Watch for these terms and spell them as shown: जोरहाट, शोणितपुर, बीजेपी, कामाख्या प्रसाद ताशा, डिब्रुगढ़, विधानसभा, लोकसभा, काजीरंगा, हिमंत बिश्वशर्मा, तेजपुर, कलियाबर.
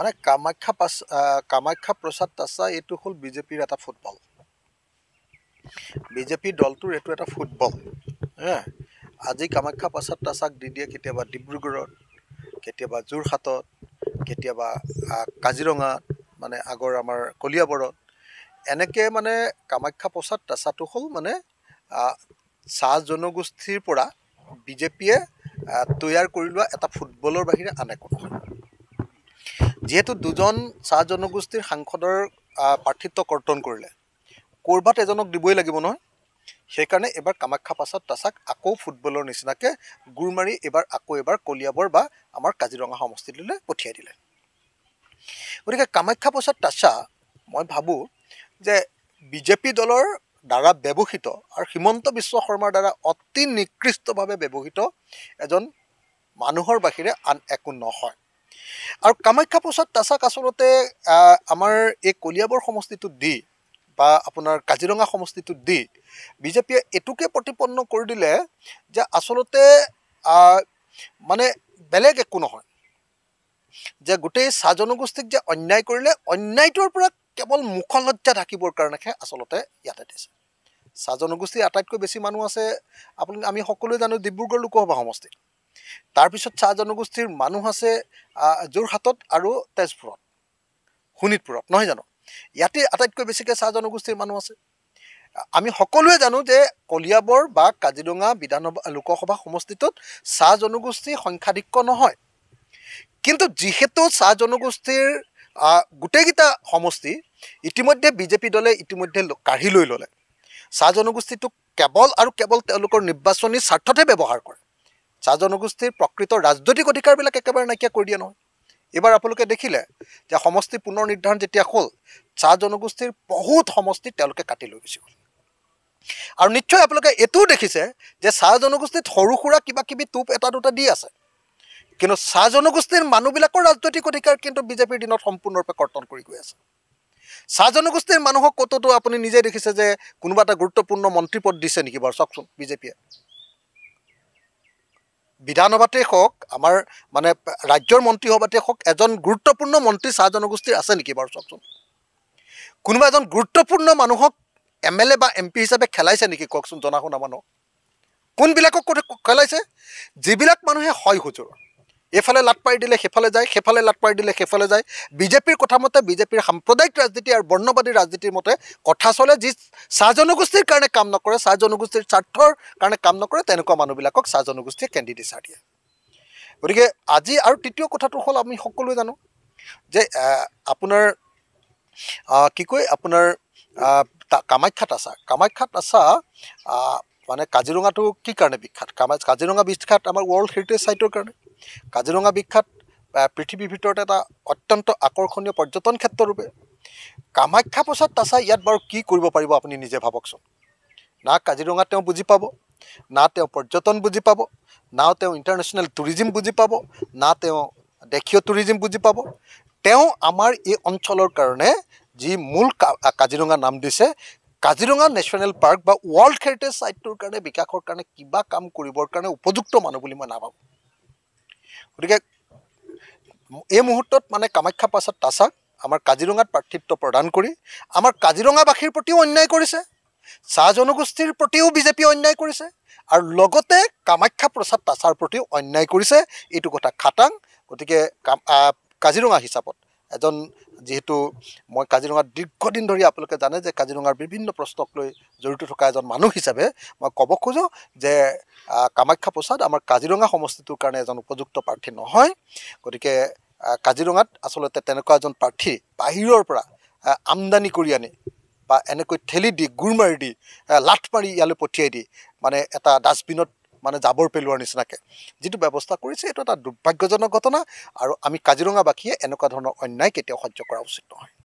माने कामाख्या प्रसाद ताशा एतु होल बीजेपीर एटा फुटबल बीजेपी दलटोर एतु एटा फुटबल आज कामाख्या प्रसाद ताशाक दि दिए केतियाबा डिब्रुगढ़त केतियाबा जुरहाटत केतियाबा काजीरंगा माने आगर आमार कलियाबरत एनेके माने कामाख्या प्रसाद ताशाटो होल माने सा जनगोष्ठीर पुरा बीजेपीए तैयार करि लोवा एटा फुटबलर बाहिरे आने कोनो जीतु दूजन चाह जनगोष्ठीर सांसदर प्रार्थीत्व कर्तन करिले कोरबात एजनक दिबई लागिब न सेइकारणे एबार कामाख्या प्रसाद ताशाक आको फुटबलर निचिनाके गुर मारि एबार कलियाबर बा आमार काजीरंगा समष्टिले पठियाइ दिले। गतिके कामाख्या प्रसाद ताशा मैं भाबो जे बीजेपी दलर द्वारा व्यवहित और हिमंत बिश्वशर्मार द्वारा अति निकृष्ट भावे व्यवहित एजन मानुहर बाहिरे आन एको নহয়। और कामाख्या प्रसाद ताशाक आसलते आमार एक कलियाबर समष्टिटो दि बा आपोनार काजीरंगा समष्टिटो दि बीजेपीए एटुके प्रतिपन्न कर दिले जे आसलते माने बेलेग एको নহয় जे गोटे सा जनगोष्ठीक जे अन्याय करिले अन्यायटोर पुरा केवल मुखलज्जा ढाकिबर कारणेखे आसलते याते दिसे। सा जनगोष्ठी आटाइतको बेसी मानुह आछे आपुनि आमी सकलोए जानो डिब्रुगढ़ लोकसभा समष्टित तार पिछत चाह जनगोष्ठीर मानुह आछे जोरहाटत आरो तेजपुर शोणितपुर नय जानो याते आटाइतको बेसिके चाह जनगोष्ठीर मानुह आछे आमी सकलोए जानो जे कलियाबर बा काजीरंगा विधानसभा लोकसभा समष्टित चाह जनगोष्ठी संख्याधिक्य নহয় किन्तु जिहेतु चाह जनगोष्ठीर गोटेकिटा समष्टि इतिमध्ये बीजेपी दले इतिमध्ये काढ़ी लई लले चाह जनगोष्ठीटुक केवल और केवल तेलोकर निर्वाचनी स्वार्थते व्यवहार करे चाह जनगोष्ठीर प्रकृत राजनैतिक अधिकार एकेबारे नाइकिया कर दिया नय। एबार आपोलोके देखिले जे समष्टि पुनर्निर्धारण जेतिया हल चाह जनगोष्ठीर बहुत समष्टि तेलोके काटि लई गेछि और निश्चय आपोलोके एतु देखिसे जे चाह जनगोष्ठीत हरुखुरा किबाकिबि टूप एटा दुटा दि आछे किन्तु चाह जनगोष्ठीर मानुहबिलाकर राजनैतिक अधिकार किन्तु बीजेपीर दिনত सम्पूर्णरूपे कर्तन करि गई आछे। चाह जनगोष्ठीर मानुहक कततो आपुनि निजे देखिसे जे कोनोबा एटा गुरुत्वपूर्ण मन्त्री पद दिसे नेकि बार चकचोन बीजेपीए विधानसभाते हक आमार माने राज्यर मन्त्रीसभाते हक एजन गुरुत्वपूर्ण मन्त्री चाह जनगोष्ठीर आछे नेकि बार चकचोन कोनोबा एजन गुरुत्वपूर्ण मानुहक एम एल ए बा एम पी हिसाबे खेलाइसे नेकि ककचोन जना हुना मानुह कोनबिलाকক खेलाइसे जिবিলাক मानुहे হয় হুজুৰ एफाले लात पारि दिले सेफाले जाए सेफाले लात पारि दिले सेफाले जाए बीजेपीर कथा मते बीजेपीर साम्प्रदायिक राजनीति और वर्णवादी राजनीतिर मते कथा चले जी चाह जनगोष्ठीर कारणे काम नकरे चाह जनगोष्ठीर स्वार्थर कारणे काम नकरे तेनका मानुहबिलाকক चाह जनगोष्ठीये केन्डिडेट हिसाबे दिए। गतिके आज और तृतीय कथाटो हल आमी सकलोए जानो जे आपोनार कि कय आपोनार कामाख्या ताशा माने काजीरंगाटो कि कारणे विख्यात काजीरंगा विख्यात आमार वर्ल्ड हेरिटेज साइटर कारणे काजीरंगा विख्यात पृथ्वी भीतर एटा अत्यंत आकर्षणीय पर्यटन क्षेत्र रूपे कामाख्या प्रसाद ताशा इयात बार कि करिब पारिब आपुनि निजे भाबकछन ना काजीरंगा तें बुझी पाबो ना तें पर्यटन बुझी पाबो ना तें इंटरनेशनल टूरिज्म बुझी पाबो ना तें देशीय टूरिज्म बुझी पाबो तें आमार ए अंचलर कारणे जी मूल काजीरंगा नाम दिसे काजीरंगा नेशनल पार्क बा वर्ल्ड हेरिटेज साइटटोर कारणे विकासर कारणे किबा काम करिबर कारणे उपयुक्त मानुह बुली मैं नाभाबो। गतिके ए मुहूर्तत माने कामाख्या प्रसाद ताशाक आमार काजीरंगात प्रार्थीत्व प्रदान करी आमार काजीरंगाबासीर प्रतिओ अन्याय करिसे चाह जनगोष्ठीर प्रतिओ बीजेपी अन्याय करिसे आर लगते कामाख्या प्रसाद ताशार प्रतिओ अन्याय करिसे एतु कथा खाटाङ। गतिके काजीरंगा हिसाबत एजन जेहेतु मैं काजीरंगात दीर्घदिन धरि आपोलोके जाने जे काजीरंगार विभिन्न प्रश्नक लई जड़ित थका एजन मानुह हिसाबे मैं कब खोजो जे कामाख्या प्रसाद आमार काजीरंगा समष्टिटोर कारणे एजन उपयुक्त प्रार्थी নহয়। गतिके काजीरंगात आसलते तेनका एजन प्रार्थी बाहिरर परा आमदानी करि आनि बा एनेक ठेली दि गुर मारि दि लाठ मारि इयाले पठियाइ दि माने एटा डास्टबिनत माने जाबर पेलोवार निचिनाके जीतु व्यवस्था करिसे एटा दुर्भाग्यजनक घटना और आमी काजीरंगाबासीये एनेका धৰণৰ अन्याय केতিয়াও সহ্য কৰা উচিত নহয়।